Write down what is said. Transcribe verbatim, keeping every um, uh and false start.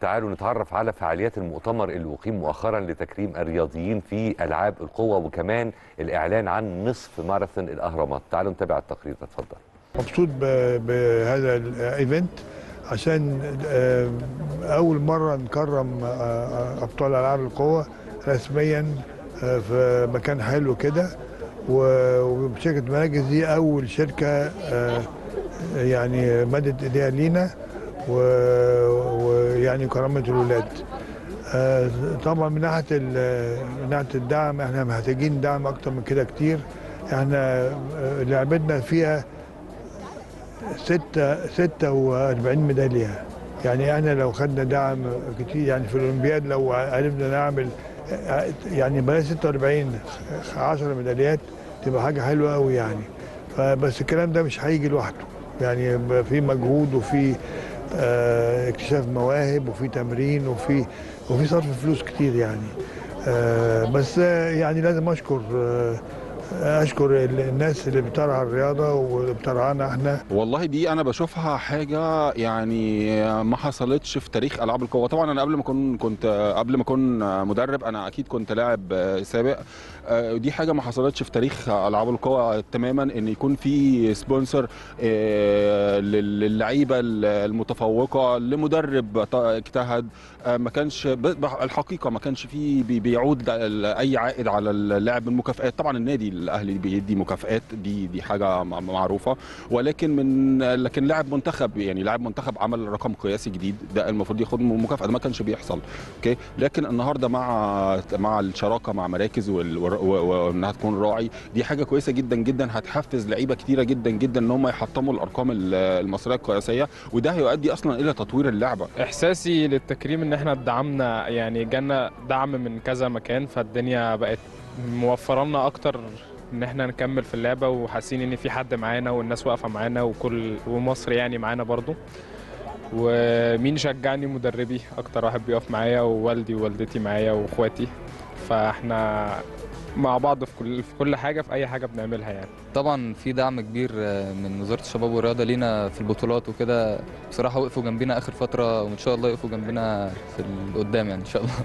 تعالوا نتعرف على فعاليات المؤتمر اللي أقيم مؤخرا لتكريم الرياضيين في ألعاب القوة وكمان الإعلان عن نصف ماراثون الأهرامات. تعالوا نتابع التقرير ده، اتفضل. مبسوط بهذا الإيفنت عشان أول مرة نكرم أبطال ألعاب القوة رسميا في مكان حلو كده، وشركة مراكز دي أول شركة يعني مدت إيديها لينا ويعني كرمت الولاد. طبعا من ناحيه من ناحيه الدعم احنا محتاجين دعم اكتر من كده كتير. احنا لعبتنا فيها ستة وأربعين ميداليه، يعني احنا لو خدنا دعم كتير يعني في الاولمبياد لو عرفنا نعمل يعني بلاش ستة وأربعين عشر ميداليات تبقى حاجه حلوه قوي يعني. فبس الكلام ده مش هيجي لوحده، يعني في مجهود وفي آه اكتشاف مواهب وفي تمرين وفي وفي صرف فلوس كتير يعني. آه بس آه يعني لازم اشكر آه اشكر الناس اللي بترعى الرياضه واللي بترعانا احنا. والله دي انا بشوفها حاجه يعني ما حصلتش في تاريخ العاب القوه. طبعا انا قبل ما اكون كنت قبل ما اكون مدرب انا اكيد كنت لاعب سابق. دي حاجه ما حصلتش في تاريخ العاب القوه تماما، ان يكون في سبونسر للعيبه المتفوقه لمدرب اجتهد. ما كانش الحقيقه ما كانش في بيعود اي عائد على اللاعب من مكافآت. طبعا النادي الاهلي بيدي مكافآت، دي دي حاجه معروفه، ولكن من لكن لاعب منتخب يعني لاعب منتخب عمل رقم قياسي جديد، ده المفروض ياخد مكافاه، ده ما كانش بيحصل. اوكي، لكن النهارده مع مع الشراكه مع مراكز وانها تكون راعي، دي حاجه كويسه جدا جدا، هتحفز لعيبه كتيره جدا جدا ان هم يحطموا الارقام المصريه القياسيه، وده هيؤدي اصلا الى تطوير اللعبه. احساسي للتكريم ان احنا اتدعمنا، يعني جالنا دعم من كذا مكان، فالدنيا بقت موفره لنا اكتر ان احنا نكمل في اللعبه، وحاسين ان في حد معانا والناس واقفه معانا وكل ومصر يعني معانا برضو. ومين شجعني؟ مدربي اكتر واحد بيقف معايا، ووالدي ووالدتي معايا واخواتي، فاحنا مع بعض في كل في كل حاجه، في اي حاجه بنعملها يعني. طبعا في دعم كبير من وزاره الشباب والرياضه لينا في البطولات وكده، بصراحه وقفوا جنبنا اخر فتره، وان شاء الله يقفوا جنبنا في قدام يعني ان شاء الله.